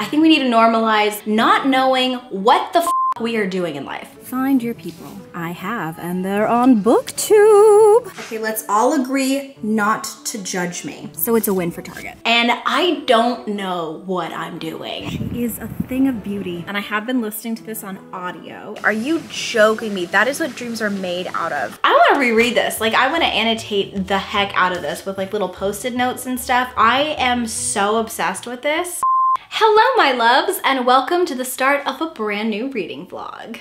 I think we need to normalize not knowing what the f we are doing in life. Find your people. I have, and they're on BookTube. Okay, let's all agree not to judge me. So it's a win for Target. And I don't know what I'm doing. She is a thing of beauty. And I have been listening to this on audio. Are you joking me? That is what dreams are made out of. I wanna reread this. Like, I wanna annotate the heck out of this with like little post-it notes and stuff. I am so obsessed with this. Hello, my loves, and welcome to the start of a brand new reading vlog.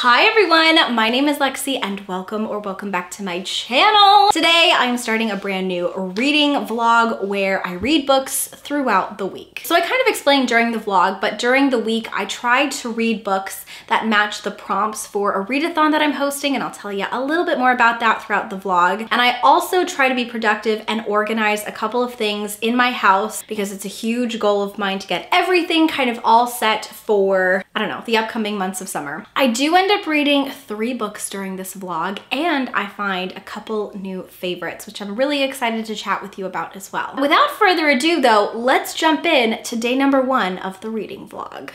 Hi everyone, my name is Lexi and welcome back to my channel. Today I am starting a brand new reading vlog where I read books throughout the week. So I kind of explained during the vlog, but during the week I tried to read books that match the prompts for a readathon that I'm hosting, and I'll tell you a little bit more about that throughout the vlog. And I also try to be productive and organize a couple of things in my house because it's a huge goal of mine to get everything kind of all set for, I don't know, the upcoming months of summer. I do end up reading 3 books during this vlog, and I find a couple new favorites, which I'm really excited to chat with you about as well. Without further ado though, let's jump in to day number 1 of the reading vlog.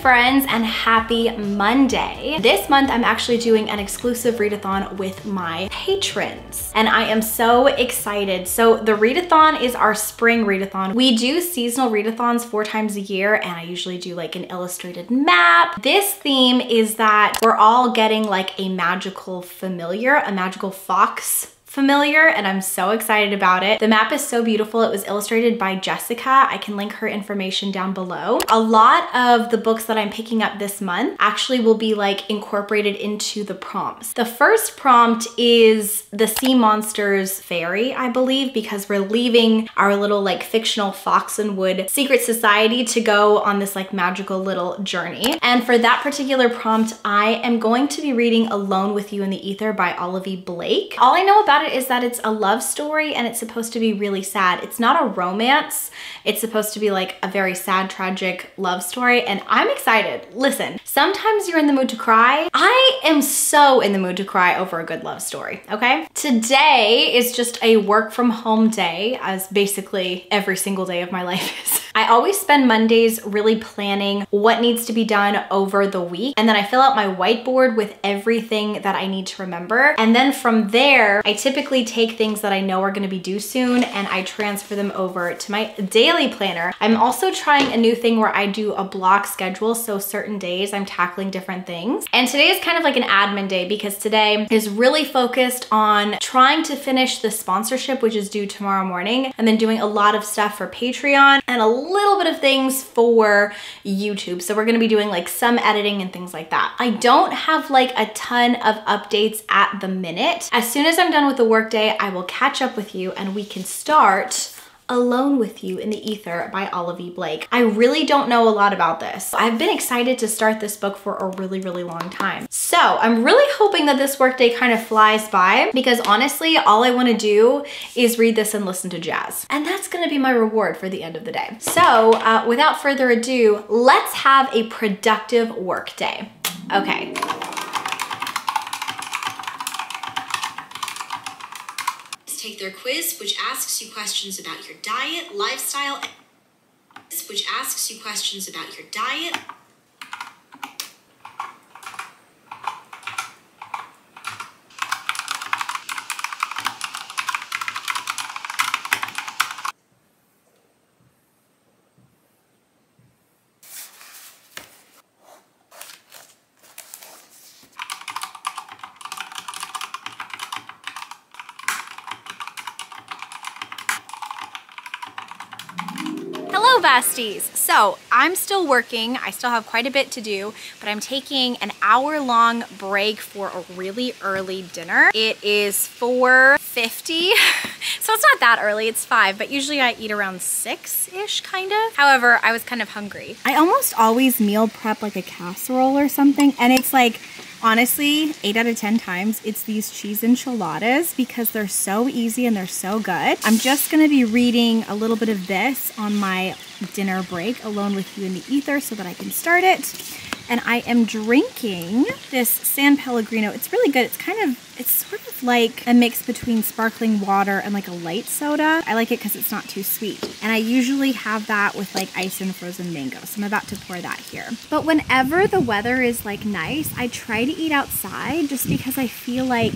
Friends, and happy Monday. This month I'm actually doing an exclusive readathon with my patrons, and I am so excited. So the readathon is our spring readathon. We do seasonal readathons 4 times a year, and I usually do like an illustrated map. This theme is that we're all getting like a magical familiar, a magical fox familiar, and I'm so excited about it. The map is so beautiful. It was illustrated by Jessica. I can link her information down below. A lot of the books that I'm picking up this month actually will be like incorporated into the prompts. The first prompt is the sea monster's fairy, I believe, because we're leaving our little like fictional Fox and Wood secret society to go on this like magical little journey. And for that particular prompt, I am going to be reading Alone with You in the Ether by Olivie Blake. All I know about it is that it's a love story and it's supposed to be really sad. It's not a romance. It's supposed to be like a very sad, tragic love story, and I'm excited. Listen, sometimes you're in the mood to cry. I am so in the mood to cry over a good love story, okay? Today is just a work from home day, as basically every single day of my life is. I always spend Mondays really planning what needs to be done over the week, and then I fill out my whiteboard with everything that I need to remember, and then from there I typically take things that I know are gonna be due soon and I transfer them over to my daily planner. I'm also trying a new thing where I do a block schedule, so certain days I'm tackling different things. And today is kind of like an admin day because today is really focused on trying to finish the sponsorship, which is due tomorrow morning, and then doing a lot of stuff for Patreon and a little bit of things for YouTube. So we're gonna be doing like some editing and things like that. I don't have like a ton of updates at the minute. As soon as I'm done with the workday, I will catch up with you and we can start Alone with You in the Ether by Olivie Blake. I really don't know a lot about this. I've been excited to start this book for a really, really long time. So I'm really hoping that this workday kind of flies by, because honestly, all I want to do is read this and listen to jazz. And that's going to be my reward for the end of the day. So without further ado, let's have a productive workday. Okay. Take their quiz, which asks you questions about your diet, lifestyle, which asks you questions about your diet. So I'm still working. I still have quite a bit to do, but I'm taking an hour-long break for a really early dinner. It is 4:50. So it's not that early, it's 5, but usually I eat around 6-ish, kind of. However, I was kind of hungry. I almost always meal prep like a casserole or something, and it's like, honestly, 8 out of 10 times, it's these cheese enchiladas because they're so easy and they're so good. I'm just gonna be reading a little bit of this on my dinner break, Alone with You in the Ether, so that I can start it. And I am drinking this San Pellegrino. It's really good. It's kind of, it's sort of like a mix between sparkling water and like a light soda. I like it because it's not too sweet. And I usually have that with like ice and frozen mango. So I'm about to pour that here. But whenever the weather is like nice, I try to eat outside just because I feel like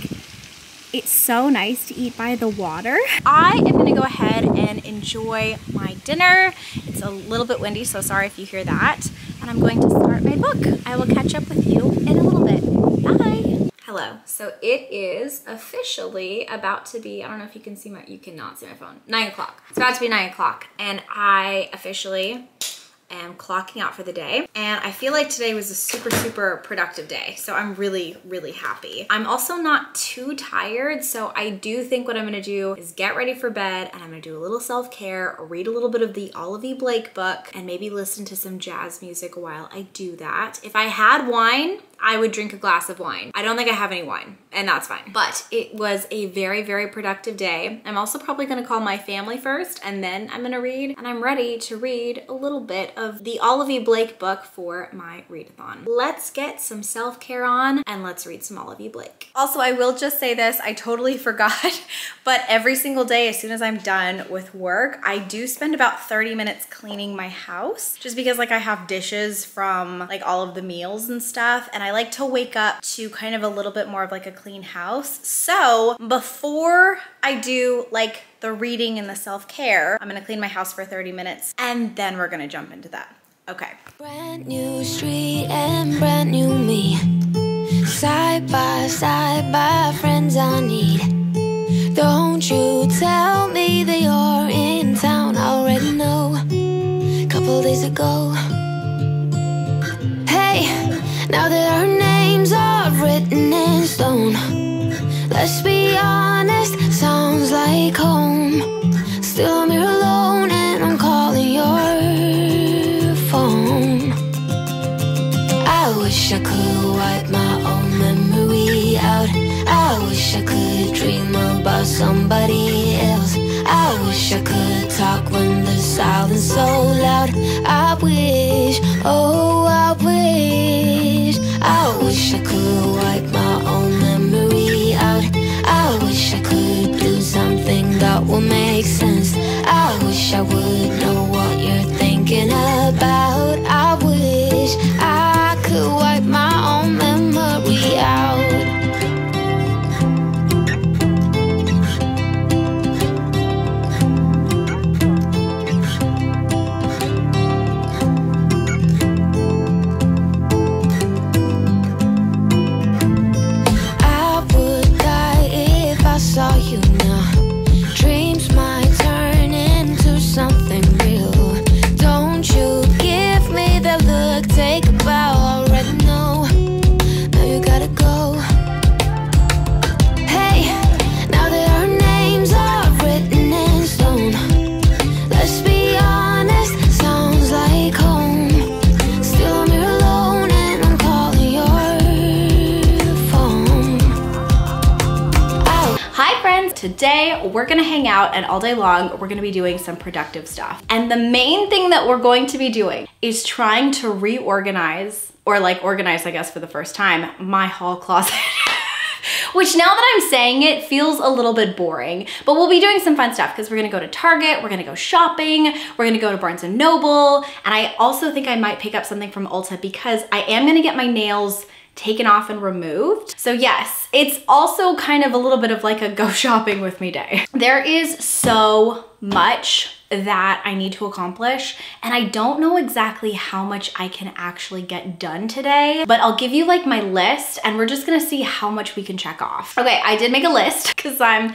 it's so nice to eat by the water. I am gonna go ahead and enjoy my dinner. It's a little bit windy, so sorry if you hear that. And I'm going to start my book. I will catch up with you in a little bit. Bye. Hello, so it is officially about to be, I don't know if you can see my, you cannot see my phone, 9 o'clock. It's about to be 9 o'clock and I officially am clocking out for the day. And I feel like today was a super, super productive day. So I'm really, really happy. I'm also not too tired. So I do think what I'm gonna do is get ready for bed and I'm gonna do a little self-care, read a little bit of the Olivie Blake book and maybe listen to some jazz music while I do that. If I had wine, I would drink a glass of wine. I don't think I have any wine, and that's fine. But it was a very, very productive day. I'm also probably gonna call my family first, and then I'm gonna read, and I'm ready to read a little bit of the Olivie Blake book for my readathon. Let's get some self-care on, and let's read some Olivie Blake. Also, I will just say this, I totally forgot, but every single day, as soon as I'm done with work, I do spend about 30 minutes cleaning my house, just because like I have dishes from like all of the meals and stuff, and I like to wake up to kind of a little bit more of like a clean house. So before I do like the reading and the self-care, I'm gonna clean my house for 30 minutes and then we're gonna jump into that. Okay. Brand new street and brand new me. Side by friends I need. Don't you tell me they are in town, I already know. Couple days ago. Hey! Now that our names are written in stone, let's be honest, sounds like home. Still I'm here alone and I'm calling your phone. I wish I could wipe my own memory out. I wish I could dream about somebody else. I wish I could talk when the silence is so loud. I wish, oh I wish. I wish I could wipe my own memory out. I wish I could do something that would make sense. I wish I would know what you're thinking about. I wish I could wipe my own memory out. friends. Today, we're gonna hang out and all day long, we're gonna be doing some productive stuff. And the main thing that we're going to be doing is trying to reorganize, or like organize, I guess, for the first time, my hall closet. Which now that I'm saying it feels a little bit boring, but we'll be doing some fun stuff because we're gonna go to Target, we're gonna go shopping, we're gonna go to Barnes and Noble, and I also think I might pick up something from Ulta because I am gonna get my nails taken off and removed. So yes, it's also kind of a little bit of like a go shopping with me day. There is so much that I need to accomplish, and I don't know exactly how much I can actually get done today, but I'll give you like my list and we're just gonna see how much we can check off. Okay, I did make a list because I'm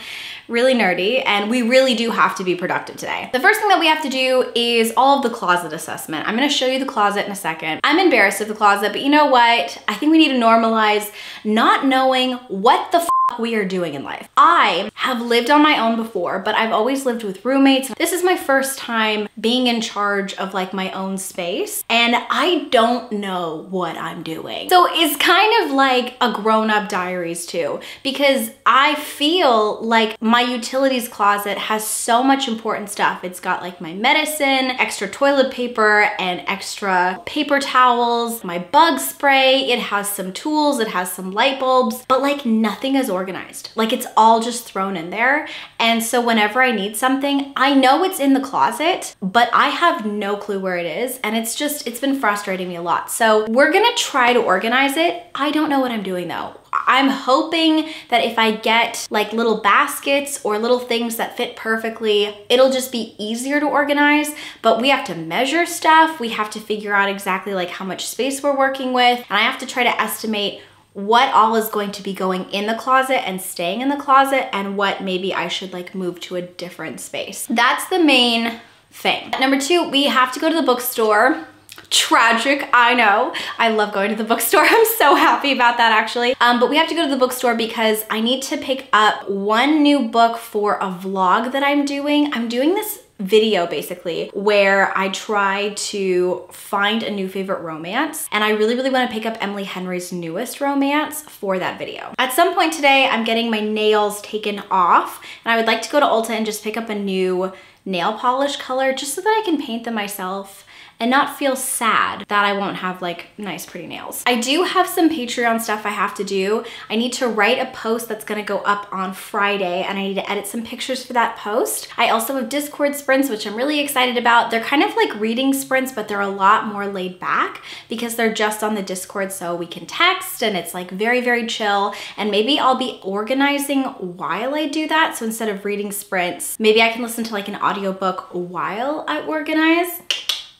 really nerdy and we really do have to be productive today. The first thing that we have to do is all of the closet assessment. I'm gonna show you the closet in a second. I'm embarrassed of the closet, but you know what? I think we need to normalize not knowing what the f we are doing in life. I have lived on my own before, but I've always lived with roommates. This is my first time being in charge of like my own space, and I don't know what I'm doing. So it's kind of like a grown-up diaries too, because I feel like my utilities closet has so much important stuff. It's got like my medicine, extra toilet paper and extra paper towels, my bug spray, it has some tools, it has some light bulbs, but like nothing is organized. Like it's all just thrown in there. And so whenever I need something, I know it's in the closet, but I have no clue where it is. And it's just, it's been frustrating me a lot. So we're gonna try to organize it. I don't know what I'm doing though. I'm hoping that if I get like little baskets or little things that fit perfectly, it'll just be easier to organize, but we have to measure stuff. We have to figure out exactly like how much space we're working with. And I have to try to estimate what all is going to be going in the closet and staying in the closet and what maybe I should like move to a different space. That's the main thing. Number two, we have to go to the bookstore. Tragic, I know. I love going to the bookstore. I'm so happy about that actually. But we have to go to the bookstore because I need to pick up one new book for a vlog that I'm doing. I'm doing this video basically where I try to find a new favorite romance, and I really want to pick up Emily Henry's newest romance for that video. At some point today, I'm getting my nails taken off, and I would like to go to Ulta and just pick up a new nail polish color just so that I can paint them myself and not feel sad that I won't have like nice pretty nails. I do have some Patreon stuff I have to do. I need to write a post that's gonna go up on Friday, and I need to edit some pictures for that post. I also have Discord sprints, which I'm really excited about. They're kind of like reading sprints, but they're a lot more laid back because they're just on the Discord, so we can text and it's like very, very chill. And maybe I'll be organizing while I do that. So instead of reading sprints, maybe I can listen to like an audiobook while I organize.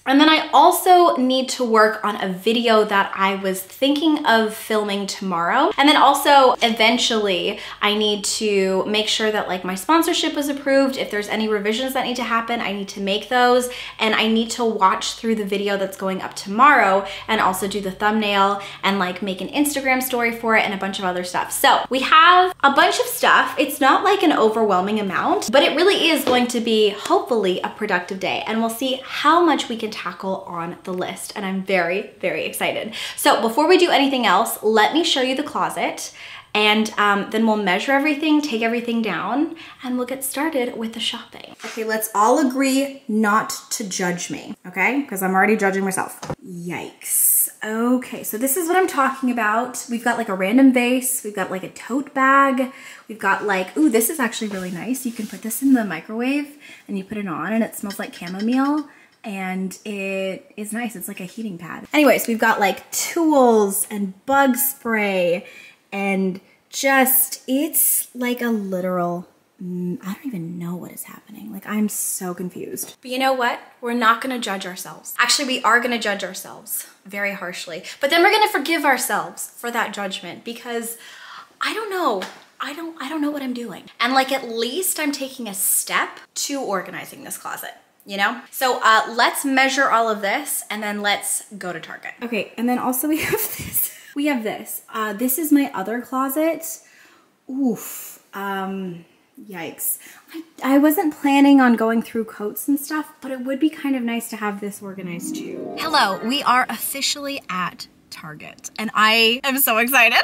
And then I also need to work on a video that I was thinking of filming tomorrow. And then also eventually I need to make sure that like my sponsorship was approved. If there's any revisions that need to happen, I need to make those, and I need to watch through the video that's going up tomorrow and also do the thumbnail and like make an Instagram story for it and a bunch of other stuff. So we have a bunch of stuff. It's not like an overwhelming amount, but it really is going to be hopefully a productive day, and we'll see how much we can tackle on the list, and I'm very, very excited. So before we do anything else, let me show you the closet, and then we'll measure everything, take everything down, and we'll get started with the shopping. Okay, let's all agree not to judge me, okay? Because I'm already judging myself. Yikes. Okay, so this is what I'm talking about. We've got like a random vase, we've got like a tote bag, we've got like, ooh, this is actually really nice. You can put this in the microwave and you put it on and it smells like chamomile. And it is nice, it's like a heating pad. Anyways, we've got like tools and bug spray and just, it's like a literal, I don't even know what is happening. Like I'm so confused. But you know what? We're not gonna judge ourselves. Actually, we are gonna judge ourselves very harshly, but then we're gonna forgive ourselves for that judgment because I don't know. I don't know what I'm doing. And like, at least I'm taking a step to organizing this closet. You know? So let's measure all of this and then let's go to Target. Okay, and then also we have this. We have this. This is my other closet. Oof. Yikes. I wasn't planning on going through coats and stuff, but it would be kind of nice to have this organized too. Hello, we are officially at Target, and I am so excited.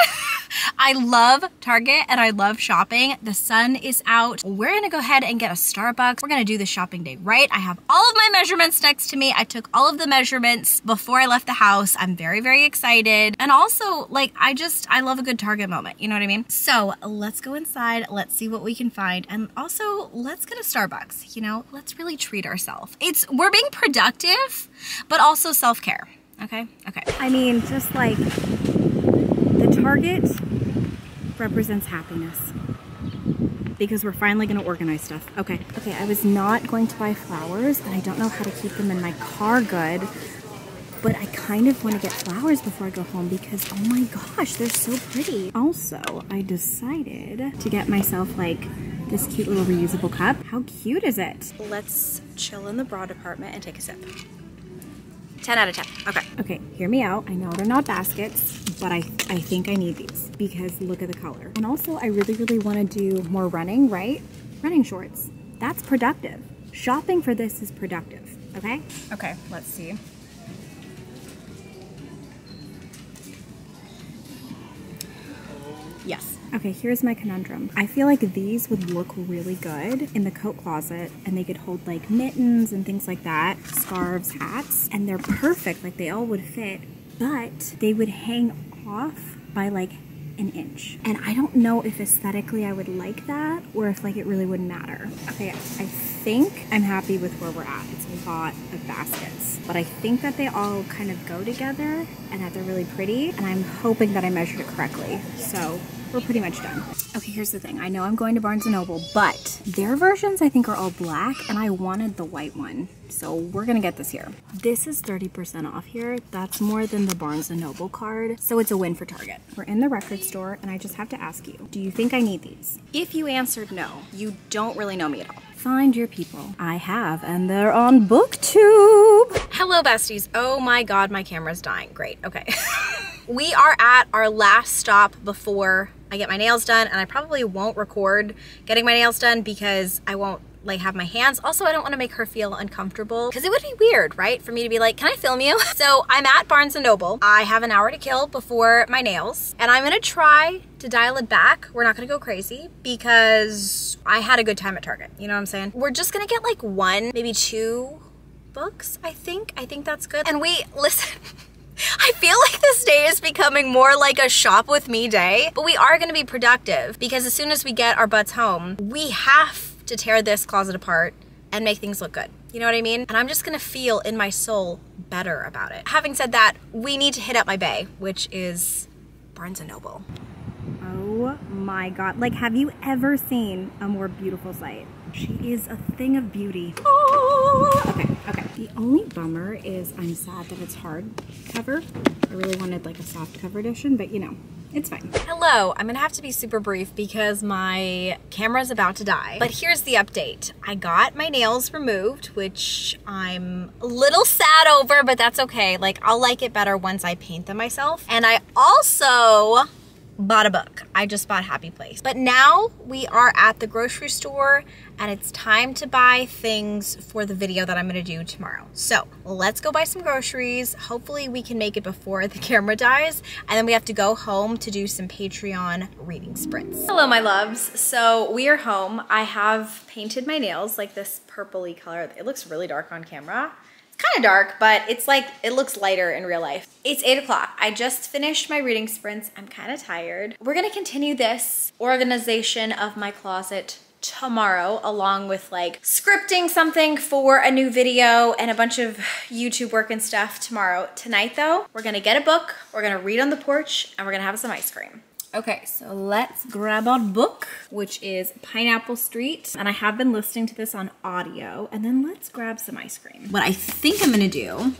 I love Target and I love shopping. The sun is out. We're gonna go ahead and get a Starbucks. We're gonna do the shopping day right. I have all of my measurements next to me. I took all of the measurements before I left the house. I'm very, very excited. And also, like, I love a good Target moment. You know what I mean? So let's go inside. Let's see what we can find. And also let's get a Starbucks, you know, let's really treat ourselves. We're being productive, but also self-care. Okay. Okay. I mean, just like the Target represents happiness because we're finally going to organize stuff. Okay. Okay. I was not going to buy flowers and I don't know how to keep them in my car good, but I kind of want to get flowers before I go home because, oh my gosh, they're so pretty. Also, I decided to get myself like this cute little reusable cup. How cute is it? Let's chill in the bra department and take a sip. 10 out of 10, okay. Okay, hear me out. I know they're not baskets, but I think I need these because look at the color. And also I really, really wanna do more running, right? Running shorts, that's productive. Shopping for this is productive, okay? Okay, let's see. Yes. Okay, here's my conundrum. I feel like these would look really good in the coat closet and they could hold like mittens and things like that, scarves, hats, and they're perfect, like they all would fit, but they would hang off by like an inch. And I don't know if aesthetically I would like that or if like it really wouldn't matter. Okay, I think I'm happy with where we're at. It's a lot of baskets, but I think that they all kind of go together and that they're really pretty. And I'm hoping that I measured it correctly. So we're pretty much done. Okay, here's the thing. I know I'm going to Barnes and Noble, but their versions I think are all black and I wanted the white one. So we're gonna get this here. This is 30% off here. That's more than the Barnes and Noble card. So it's a win for Target. We're in the record store and I just have to ask you, do you think I need these? If you answered no, you don't really know me at all. Find your people. I have, and they're on BookTube. Hello, besties. Oh my God, my camera's dying. Great, okay. We are at our last stop before I get my nails done, and I probably won't record getting my nails done because I won't like have my hands. Also, I don't want to make her feel uncomfortable because it would be weird, right? For me to be like, can I film you? So I'm at Barnes and Noble. I have an hour to kill before my nails and I'm gonna try to dial it back. We're not gonna go crazy because I had a good time at Target. You know what I'm saying? We're just gonna get like one, maybe two books, I think. I think that's good. And we, listen, I feel like this day is becoming more like a shop with me day, but we are gonna be productive because as soon as we get our butts home, we have to tear this closet apart and make things look good. You know what I mean? And I'm just gonna feel in my soul better about it. Having said that, we need to hit up my bae, which is Barnes and Noble. Oh my God. Like, have you ever seen a more beautiful sight? She is a thing of beauty. Oh. Okay, okay. The only bummer is I'm sad that it's hardcover. I really wanted like a soft cover edition, but you know, it's fine. Hello, I'm gonna have to be super brief because my camera's about to die, but here's the update. I got my nails removed, which I'm a little sad over, but that's okay. Like, I'll like it better once I paint them myself. And I also bought a book. I just bought Happy Place. But now we are at the grocery store and it's time to buy things for the video that I'm gonna do tomorrow. So let's go buy some groceries. Hopefully we can make it before the camera dies. And then we have to go home to do some Patreon reading sprints. Hello, my loves. So we are home. I have painted my nails like this purpley color. It looks really dark on camera. Kind of dark, but it's like, it looks lighter in real life. It's 8 o'clock. I just finished my reading sprints. I'm kind of tired. We're gonna continue this organization of my closet tomorrow, along with like scripting something for a new video and a bunch of YouTube work and stuff tomorrow. Tonight though, we're gonna get a book, we're gonna read on the porch, and we're gonna have some ice cream. Okay, so let's grab our book, which is Pineapple Street. And I have been listening to this on audio. And then let's grab some ice cream. What I think I'm gonna do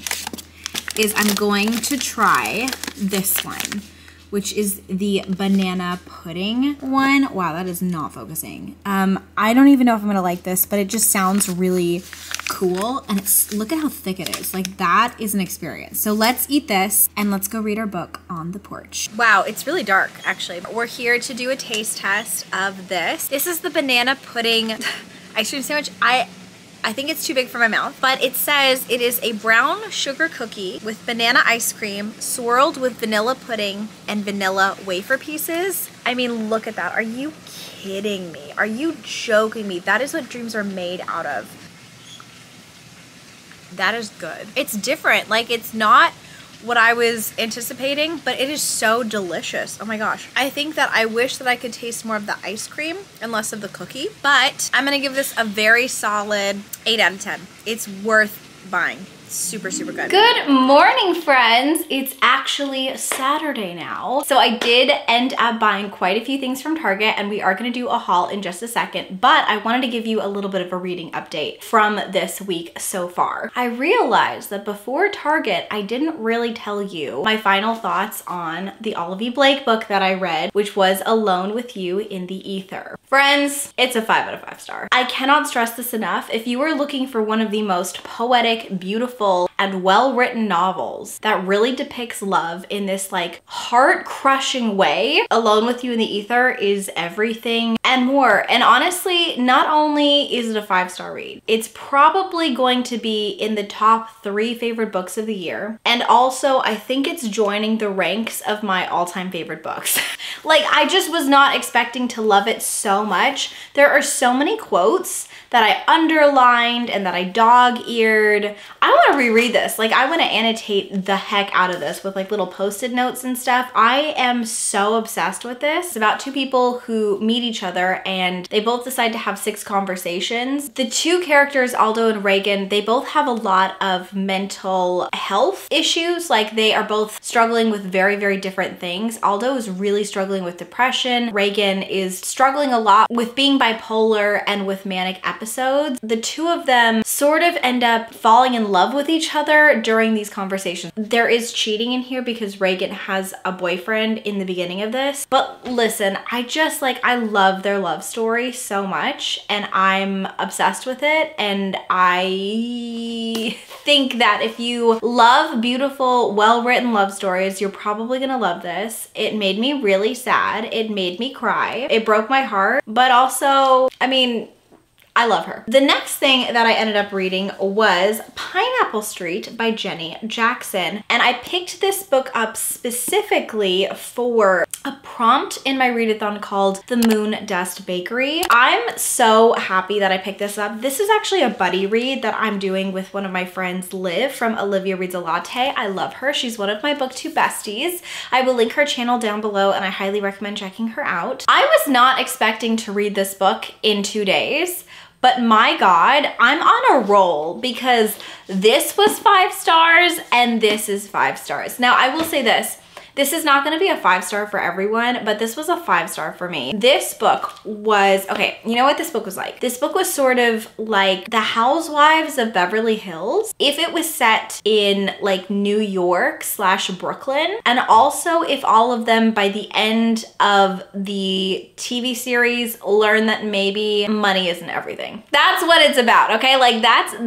is I'm going to try this one, which is the banana pudding one. Wow, that is not focusing. I don't even know if I'm gonna like this, but it just sounds really cool. And it's, look at how thick it is. Like, that is an experience. So let's eat this and let's go read our book on the porch. Wow, it's really dark actually. We're here to do a taste test of this. This is the banana pudding ice cream sandwich. I I think it's too big for my mouth, but it says it is a brown sugar cookie with banana ice cream swirled with vanilla pudding and vanilla wafer pieces. I mean, look at that. Are you kidding me? Are you joking me? That is what dreams are made out of. That is good. It's different. Like, it's not what I was anticipating, but it is so delicious. Oh my gosh. I think that I wish that I could taste more of the ice cream and less of the cookie, but I'm gonna give this a very solid 8 out of 10. It's worth buying. Super, super good. Good morning, friends. It's actually Saturday now. So I did end up buying quite a few things from Target, and we are gonna do a haul in just a second, but I wanted to give you a little bit of a reading update from this week so far. I realized that before Target, I didn't really tell you my final thoughts on the Olivie Blake book that I read, which was Alone with You in the Ether. Friends, it's a 5 out of 5 star. I cannot stress this enough. If you are looking for one of the most poetic, beautiful, and well-written novels that really depicts love in this like heart-crushing way, Alone with You in the Ether is everything and more. And honestly, not only is it a 5-star read, it's probably going to be in the top 3 favorite books of the year. And also, I think it's joining the ranks of my all-time favorite books. Like, I just was not expecting to love it so much. There are so many quotes that I underlined and that I dog-eared. I want to reread this. Like, I want to annotate the heck out of this with like little post-it notes and stuff. I am so obsessed with this. It's about two people who meet each other and they both decide to have 6 conversations. The two characters, Aldo and Reagan, they both have a lot of mental health issues. Like, they are both struggling with very, very different things. Aldo is really struggling with depression. Reagan is struggling a lot with being bipolar and with manic episodes. The two of them sort of end up falling in love with each other during these conversations. There is cheating in here because Reagan has a boyfriend in the beginning of this. But listen, I just like, I love their love story so much and I'm obsessed with it. And I think that if you love beautiful, well-written love stories, you're probably gonna love this. It made me really sad. It made me cry. It broke my heart. But also, I mean, I love her. The next thing that I ended up reading was Pineapple Street by Jenny Jackson. And I picked this book up specifically for a prompt in my readathon called The Moon Dust Bakery. I'm so happy that I picked this up. This is actually a buddy read that I'm doing with one of my friends, Liv, from Olivia Reads a Latte. I love her. She's one of my BookTube besties. I will link her channel down below and I highly recommend checking her out. I was not expecting to read this book in 2 days. But my God, I'm on a roll because this was 5 stars and this is 5 stars. Now, I will say this. This is not gonna be a 5-star for everyone, but this was a 5-star for me. This book was, okay, you know what this book was like? This book was sort of like The Housewives of Beverly Hills, if it was set in like New York/Brooklyn, and also if all of them by the end of the TV series learn that maybe money isn't everything. That's what it's about, okay? Like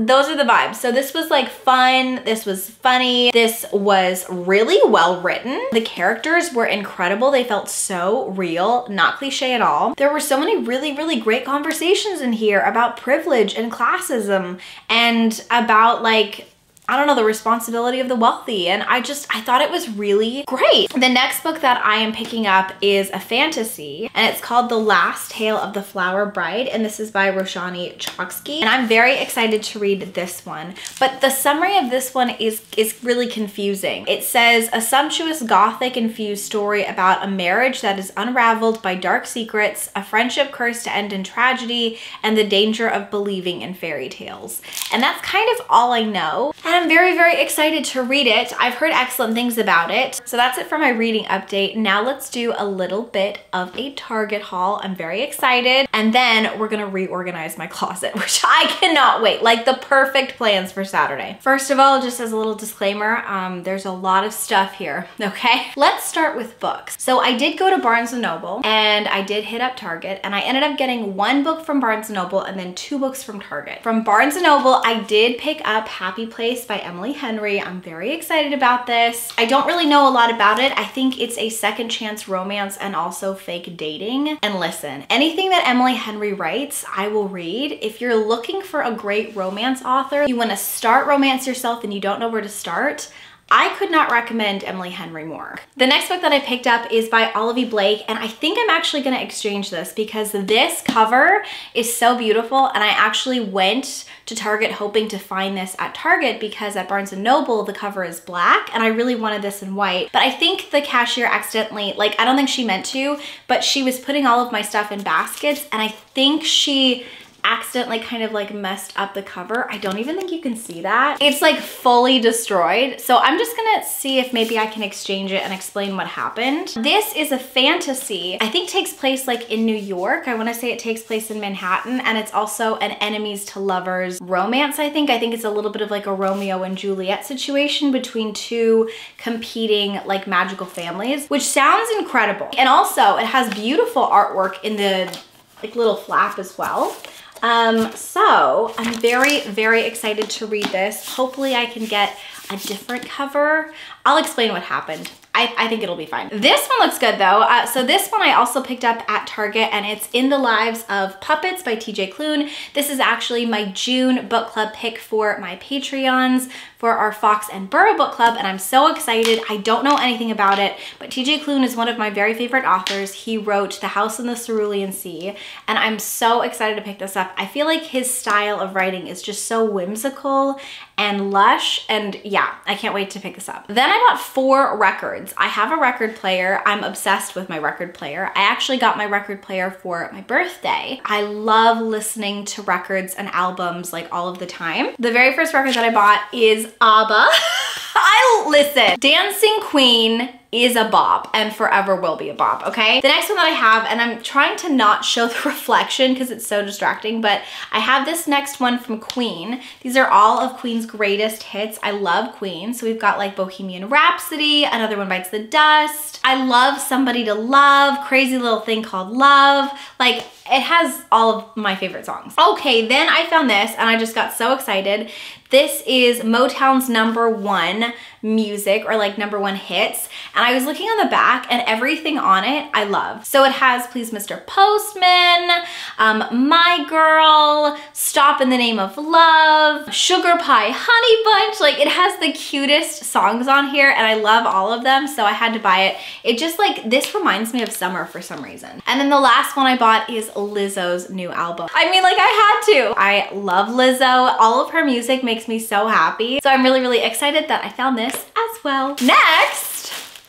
those are the vibes. So this was like fun, this was funny, this was really well written. The characters were incredible. They felt so real, not cliche at all. There were so many really, really great conversations in here about privilege and classism and about like, I don't know, the responsibility of the wealthy. And I thought it was really great. The next book that I am picking up is a fantasy and it's called The Last Tale of the Flower Bride. And this is by Roshani Chokshi. And I'm very excited to read this one. But the summary of this one is really confusing. It says, a sumptuous gothic infused story about a marriage that is unraveled by dark secrets, a friendship cursed to end in tragedy, and the danger of believing in fairy tales. And that's kind of all I know. And I'm very, very excited to read it. I've heard excellent things about it. So that's it for my reading update. Now let's do a little bit of a Target haul. I'm very excited. And then we're gonna reorganize my closet, which I cannot wait. Like the perfect plans for Saturday. First of all, just as a little disclaimer, there's a lot of stuff here, okay? Let's start with books. So I did go to Barnes and Noble and I did hit up Target and I ended up getting 1 book from Barnes and Noble and then 2 books from Target. From Barnes and Noble, I did pick up Happy Place Place by Emily Henry. I'm very excited about this. I don't really know a lot about it. I think it's a second chance romance and also fake dating. And listen, anything that Emily Henry writes, I will read. If you're looking for a great romance author, you want to start romance yourself and you don't know where to start, I could not recommend Emily Henry more. The next book that I picked up is by Olivie Blake, and I think I'm actually gonna exchange this because this cover is so beautiful, and I actually went to Target hoping to find this at Target because at Barnes and Noble, the cover is black, and I really wanted this in white. But I think the cashier accidentally, like, I don't think she meant to, but she was putting all of my stuff in baskets, and I think she accidentally kind of like messed up the cover. I don't even think you can see that. It's like fully destroyed. So I'm just gonna see if maybe I can exchange it and explain what happened. This is a fantasy. I think takes place like in New York. I wanna say it takes place in Manhattan, and it's also an enemies to lovers romance, I think. I think it's a little bit of like a Romeo and Juliet situation between two competing like magical families, which sounds incredible. And also it has beautiful artwork in the like little flap as well. So I'm very, very excited to read this. Hopefully I can get a different cover. I'll explain what happened. I think it'll be fine. This one looks good though. So this one I also picked up at Target, and it's In the Lives of Puppets by T.J. Klune. This is actually my June book club pick for my Patreons for our Fox and Burrow book club, and I'm so excited. I don't know anything about it, but T.J. Klune is one of my very favorite authors. He wrote The House in the Cerulean Sea, and I'm so excited to pick this up. I feel like his style of writing is just so whimsical and lush, and yeah, I can't wait to pick this up. Then I bought 4 records. I have a record player. I'm obsessed with my record player. I actually got my record player for my birthday. I love listening to records and albums like all of the time. The very first record that I bought is Abba. Listen, Dancing Queen is a bop and forever will be a bop, okay? The next one that I have, and I'm trying to not show the reflection because it's so distracting, but I have this next one from Queen. These are all of Queen's greatest hits. I love Queen. So we've got like Bohemian Rhapsody, Another One Bites the Dust. I love Somebody to Love, Crazy Little Thing Called Love. Like, it has all of my favorite songs. Okay, then I found this and I just got so excited. This is Motown's #1 music, or like #1 hits. And I was looking on the back, and everything on it I love. So it has Please Mr. Postman, My Girl, Stop in the Name of Love, Sugar Pie Honey Bunch. Like, it has the cutest songs on here, and I love all of them, so I had to buy it. It just like, this reminds me of summer for some reason. And then the last one I bought is Lizzo's new album. I mean, like, I had to. I love Lizzo. All of her music makes me so happy. So I'm really, really excited that I found this as well. Next,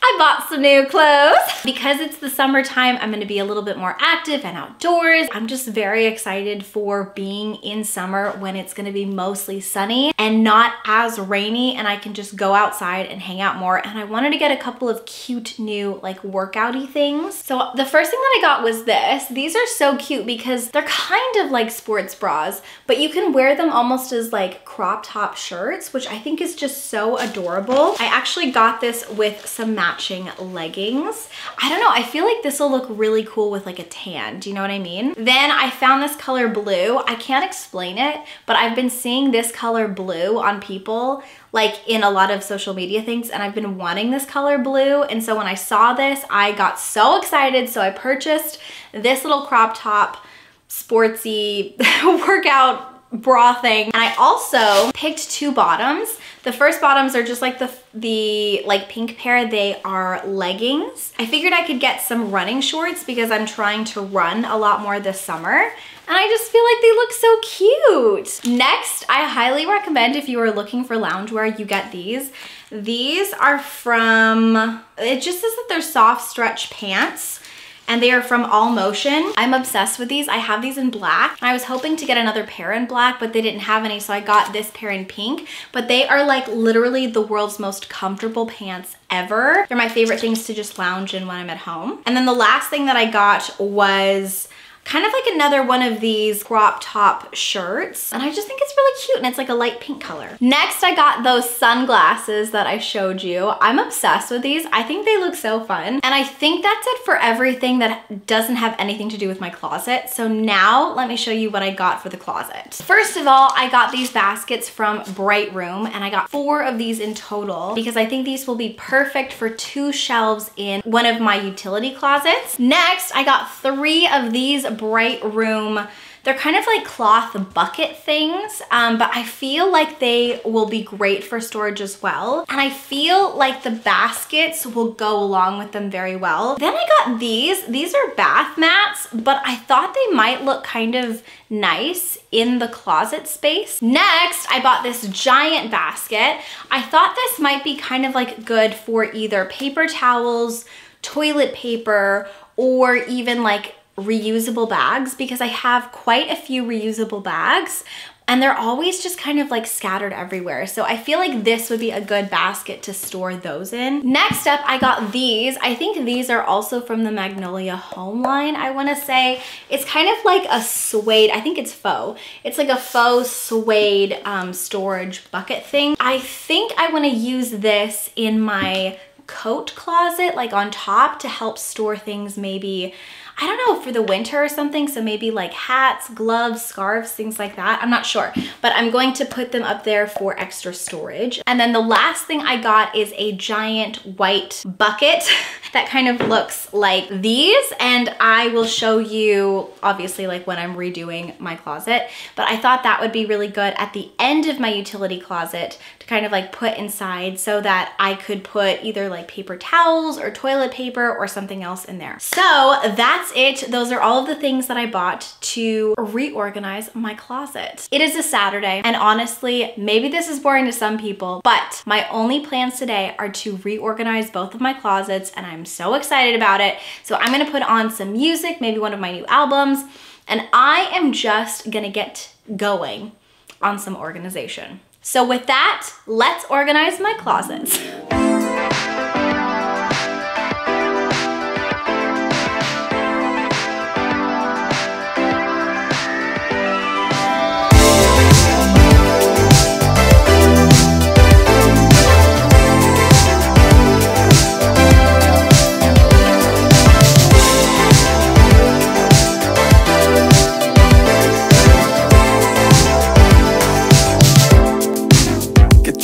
I bought some new clothes. Because it's the summertime, I'm gonna be a little bit more active and outdoors. I'm just very excited for being in summer when it's gonna be mostly sunny and not as rainy, and I can just go outside and hang out more. And I wanted to get a couple of cute new like workout-y things. So the first thing that I got was this. These are so cute because they're kind of like sports bras, but you can wear them almost as like crop top shirts, which I think is just so adorable. I actually got this with some matte leggings. I don't know, I feel like this will look really cool with like a tan, do you know what I mean? Then I found this color blue. I can't explain it, but I've been seeing this color blue on people like in a lot of social media things, and I've been wanting this color blue, and so when I saw this I got so excited, so I purchased this little crop top sportsy workout bra thing. And I also picked 2 bottoms. The first bottoms are just like the like pink pair. They are leggings. I figured I could get some running shorts because I'm trying to run a lot more this summer. And I just feel like they look so cute. Next, I highly recommend if you are looking for loungewear, you get these. These are from, it just says that they're soft stretch pants, and they are from All Motion. I'm obsessed with these. I have these in black. I was hoping to get another pair in black, but they didn't have any, so I got this pair in pink. But they are like literally the world's most comfortable pants ever. They're my favorite things to just lounge in when I'm at home. And then the last thing that I got was kind of like another one of these crop top shirts. And I just think it's really cute, and it's like a light pink color. Next, I got those sunglasses that I showed you. I'm obsessed with these. I think they look so fun. And I think that's it for everything that doesn't have anything to do with my closet. So now let me show you what I got for the closet. First of all, I got these baskets from Brightroom, and I got 4 of these in total because I think these will be perfect for 2 shelves in one of my utility closets. Next, I got 3 of these Brightroom. They're kind of like cloth bucket things, but I feel like they will be great for storage as well. And I feel like the baskets will go along with them very well. Then I got these. These are bath mats, but I thought they might look kind of nice in the closet space. Next, I bought this giant basket. I thought this might be kind of like good for either paper towels, toilet paper, or even like reusable bags, because I have quite a few reusable bags and they're always just kind of like scattered everywhere. So I feel like this would be a good basket to store those in. Next up, I got these. I think these are also from the Magnolia Home line, I wanna say. It's kind of like a suede, I think it's faux. It's like a faux suede storage bucket thing. I think I wanna use this in my coat closet, like on top, to help store things maybe, I don't know, for the winter or something. So maybe like hats, gloves, scarves, things like that. I'm not sure, but I'm going to put them up there for extra storage. And then the last thing I got is a giant white bucket that kind of looks like these. And I will show you obviously like when I'm redoing my closet, but I thought that would be really good at the end of my utility closet to kind of like put inside so that I could put either like paper towels or toilet paper or something else in there. So that's it. Those are all of the things that I bought to reorganize my closet. It is a Saturday, and honestly, maybe this is boring to some people, but my only plans today are to reorganize both of my closets, and I'm so excited about it. So I'm gonna put on some music, maybe one of my new albums, and I am just gonna get going on some organization. So with that, let's organize my closets.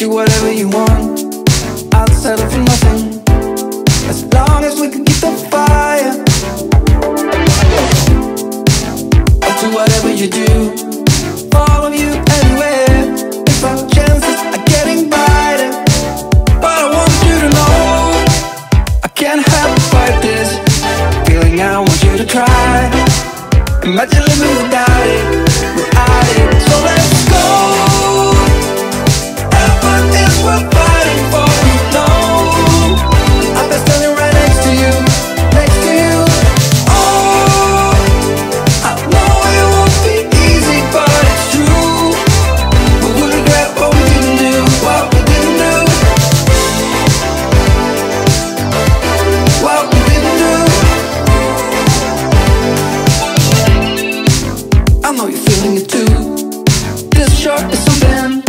Whatever you want, I'll settle for nothing, as long as we can keep the fire. I'll do whatever you do, follow you anywhere, if our chances are getting brighter. But I want you to know, I can't help but this feeling. I want you to try, imagine living without it, without it. So let's go. We're fighting for you, know I'm just standing right next to you, next to you. Oh, I know it won't be easy, but it's true. We will regret what we didn't do, what we didn't do, what we didn't do. I know you're feeling it too, this short is something,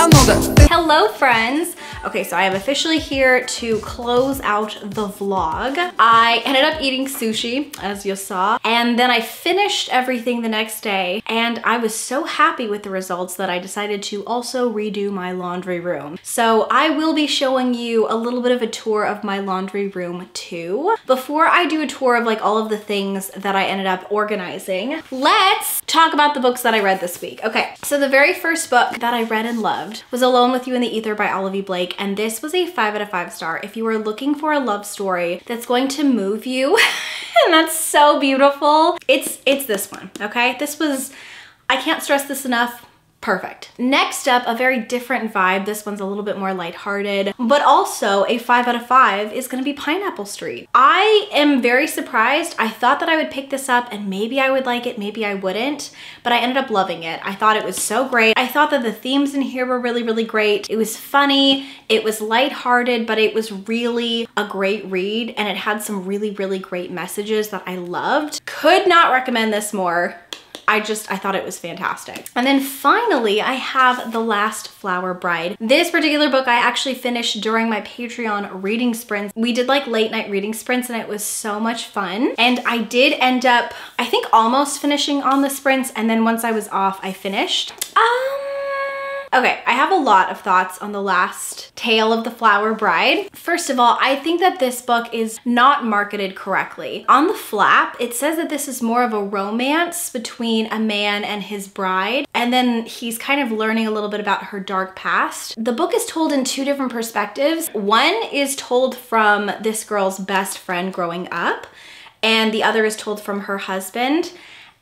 I know that. Hello friends. Okay, so I am officially here to close out the vlog. I ended up eating sushi, as you saw, and then I finished everything the next day, and I was so happy with the results that I decided to also redo my laundry room. So I will be showing you a little bit of a tour of my laundry room too. Before I do a tour of like all of the things that I ended up organizing, let's talk about the books that I read this week. Okay, so the very first book that I read and loved was Alone with You in the Ether by Olivie Blake, and this was a 5 out of 5 star. If you are looking for a love story that's going to move you, and that's so beautiful, it's this one, okay? This was, I can't stress this enough, Perfect. Next up, a very different vibe. This one's a little bit more lighthearted, but also a 5 out of 5 is gonna be Pineapple Street. I am very surprised. I thought that I would pick this up and maybe I would like it, maybe I wouldn't, but I ended up loving it. I thought it was so great. I thought that the themes in here were really, really great. It was funny, it was lighthearted, but it was really a great read and it had some really, really great messages that I loved. Could not recommend this more. I thought it was fantastic. And then finally, I have The Last Flower Bride. This particular book I actually finished during my Patreon reading sprints. We did like late night reading sprints and it was so much fun. And I did end up, I think, almost finishing on the sprints. And then once I was off, I finished. Okay, I have a lot of thoughts on The Last Tale of the Flower Bride. First of all, I think that this book is not marketed correctly. On the flap, it says that this is more of a romance between a man and his bride, and then he's kind of learning a little bit about her dark past. The book is told in two different perspectives. One is told from this girl's best friend growing up, and the other is told from her husband.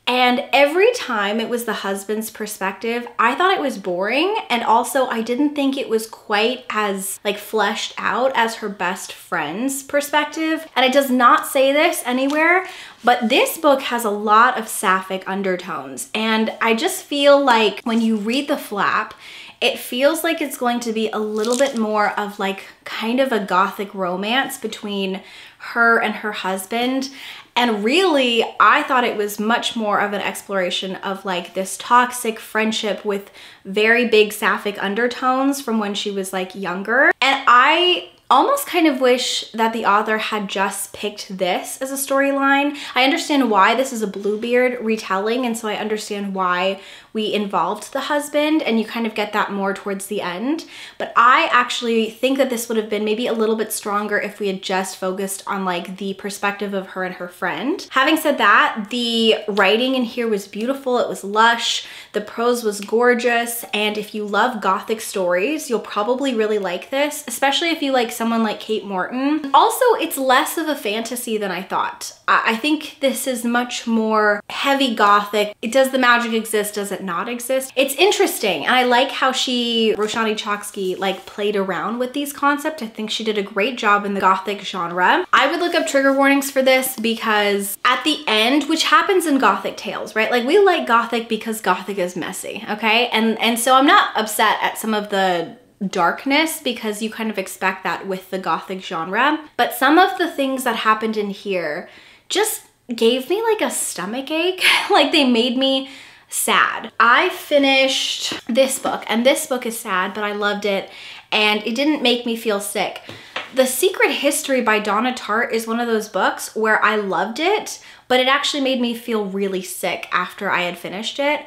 And every time it was the husband's perspective, I thought it was boring. And also I didn't think it was quite as like fleshed out as her best friend's perspective. And it does not say this anywhere, but this book has a lot of sapphic undertones. And I just feel like when you read the flap, it feels like it's going to be a little bit more of like kind of a gothic romance between her and her husband. And really, I thought it was much more of an exploration of like this toxic friendship with very big sapphic undertones from when she was like younger. And I almost kind of wish that the author had just picked this as a storyline. I understand why this is a Bluebeard retelling, and so I understand why we involved the husband, and you kind of get that more towards the end. But I actually think that this would have been maybe a little bit stronger if we had just focused on like the perspective of her and her friend. Having said that, the writing in here was beautiful, it was lush, the prose was gorgeous, and if you love gothic stories, you'll probably really like this, especially if you like someone like Kate Morton. Also, it's less of a fantasy than I thought. I think this is much more heavy gothic. Does the magic exist? Does it not exist? It's interesting, and I like how Roshani Chokshi like played around with these concepts. I think she did a great job in the gothic genre. I would look up trigger warnings for this because at the end, which happens in gothic tales, right? Like we like gothic because gothic is messy, okay? And so I'm not upset at some of the darkness because you kind of expect that with the gothic genre. But some of the things that happened in here just gave me like a stomach ache. Like they made me sad. I finished this book and this book is sad, but I loved it and it didn't make me feel sick. The Secret History by Donna Tartt is one of those books where I loved it, but it actually made me feel really sick after I had finished it.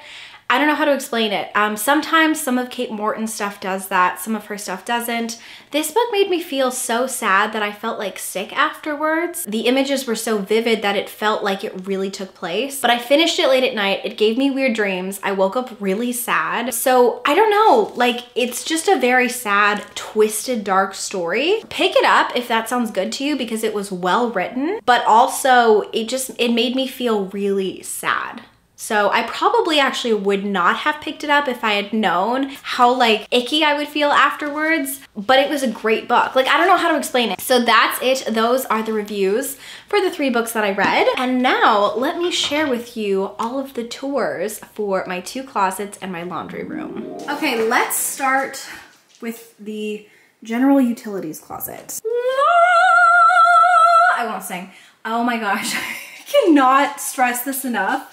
I don't know how to explain it. Sometimes some of Kate Morton's stuff does that, some of her stuff doesn't. This book made me feel so sad that I felt like sick afterwards. The images were so vivid that it felt like it really took place. But I finished it late at night, it gave me weird dreams, I woke up really sad. So I don't know, like it's just a very sad, twisted, dark story. Pick it up if that sounds good to you because it was well written, but also it made me feel really sad. So I probably actually would not have picked it up if I had known how like icky I would feel afterwards, but it was a great book. Like I don't know how to explain it. So that's it. Those are the reviews for the 3 books that I read. And now let me share with you all of the tours for my 2 closets and my laundry room. Okay, let's start with the general utilities closet. I won't sing. Oh my gosh, I cannot stress this enough.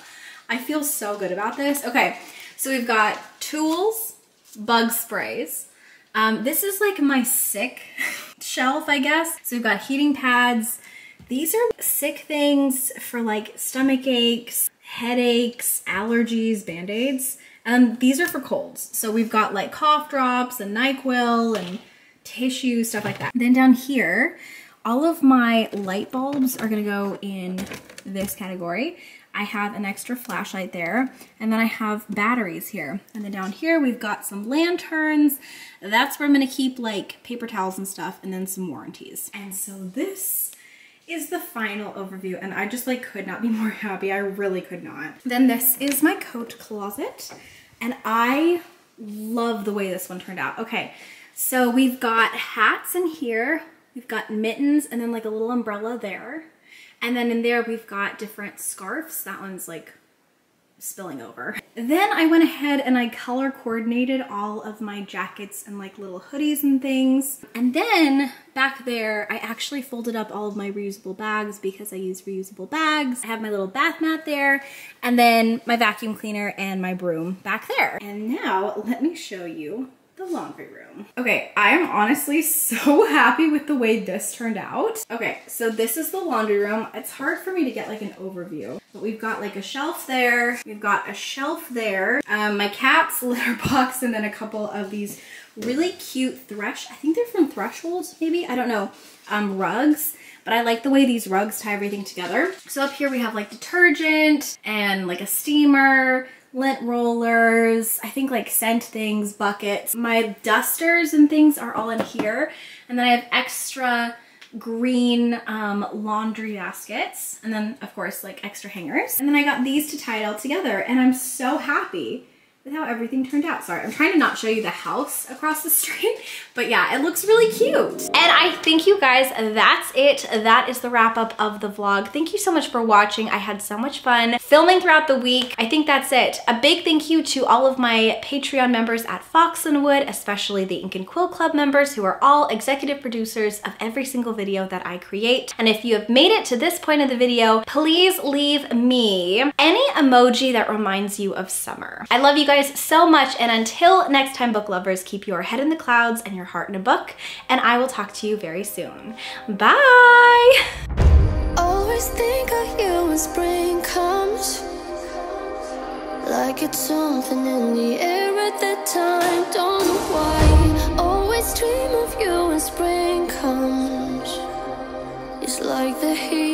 I feel so good about this. Okay, so we've got tools, bug sprays. This is like my sick shelf, I guess. So we've got heating pads. These are sick things for like stomach aches, headaches, allergies, band-aids. And these are for colds. So we've got like cough drops and NyQuil and tissue, stuff like that. Then down here, all of my light bulbs are gonna go in this category. I have an extra flashlight there, and then I have batteries here. And then down here, we've got some lanterns. That's where I'm gonna keep like paper towels and stuff, and then some warranties. And so this is the final overview, and I just like could not be more happy. I really could not. Then this is my coat closet, and I love the way this one turned out. Okay, so we've got hats in here. We've got mittens and then like a little umbrella there. And then in there, we've got different scarves. That one's like spilling over. Then I went ahead and I color coordinated all of my jackets and like little hoodies and things. And then back there, I actually folded up all of my reusable bags because I use reusable bags. I have my little bath mat there and then my vacuum cleaner and my broom back there. And now let me show you the laundry room. Okay, I am honestly so happy with the way this turned out. Okay, so this is the laundry room. It's hard for me to get like an overview, but we've got like a shelf there. We've got a shelf there. My cat's litter box and then a couple of these really cute I think they're from Threshold maybe, I don't know, rugs. But I like the way these rugs tie everything together. So up here we have like detergent and like a steamer, lint rollers, I think like scent things, buckets. My dusters and things are all in here. And then I have extra green laundry baskets. And then of course like extra hangers. And then I got these to tie it all together and I'm so happy with how everything turned out. Sorry, I'm trying to not show you the house across the street, but yeah, it looks really cute. And I think, you guys, that's it. That is the wrap up of the vlog. Thank you so much for watching. I had so much fun filming throughout the week. I think that's it. A big thank you to all of my Patreon members at Fox and Wood, especially the Ink and Quill Club members who are all executive producers of every single video that I create. And if you have made it to this point of the video, please leave me any emoji that reminds you of summer. I love you guys so much, and until next time, book lovers, keep your head in the clouds and your heart in a book, and I will talk to you very soon. Bye! Always think of you when spring comes, like it's something in the air at that time, don't know why. Always dream of you when spring comes, it's like the heat